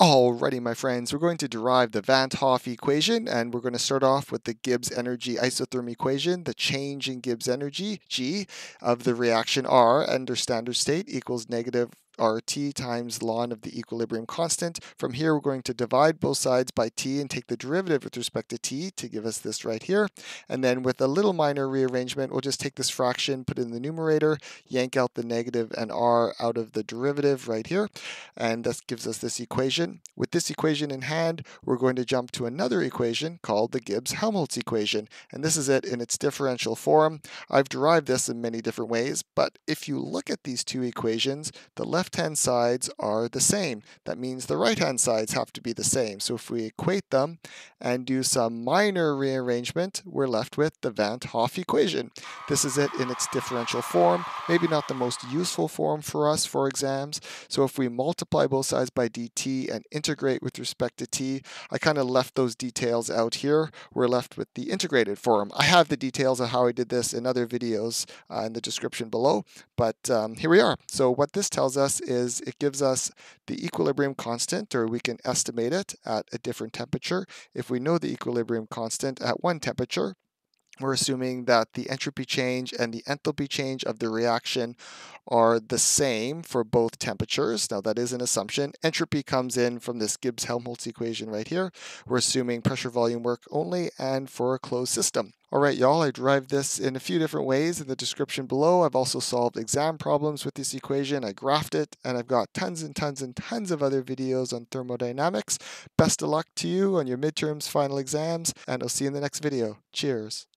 Alrighty, my friends, we're going to derive the van 't Hoff equation, and we're going to start off with the Gibbs energy isotherm equation. The change in Gibbs energy, G, of the reaction R under standard state equals negative RT times ln of the equilibrium constant. From here, we're going to divide both sides by T and take the derivative with respect to T to give us this right here. And then with a little minor rearrangement, we'll just take this fraction, put it in the numerator, yank out the negative and R out of the derivative right here. And that gives us this equation. With this equation in hand, we're going to jump to another equation called the Gibbs-Helmholtz equation. And this is it in its differential form. I've derived this in many different ways, but if you look at these two equations, the left-hand sides are the same. That means the right-hand sides have to be the same. So if we equate them and do some minor rearrangement, we're left with the van 't Hoff equation. This is it in its differential form, maybe not the most useful form for us for exams. So if we multiply both sides by dt and integrate with respect to t, I kind of left those details out here. We're left with the integrated form. I have the details of how I did this in other videos in the description below, but here we are. So what this tells us is it gives us the equilibrium constant, or we can estimate it at a different temperature. If we know the equilibrium constant at one temperature, we're assuming that the entropy change and the enthalpy change of the reaction are the same for both temperatures. Now that is an assumption. Entropy comes in from this Gibbs-Helmholtz equation right here. We're assuming pressure volume work only and for a closed system. All right, y'all, I derived this in a few different ways in the description below. I've also solved exam problems with this equation. I graphed it, and I've got tons and tons and tons of other videos on thermodynamics. Best of luck to you on your midterms, final exams, and I'll see you in the next video. Cheers.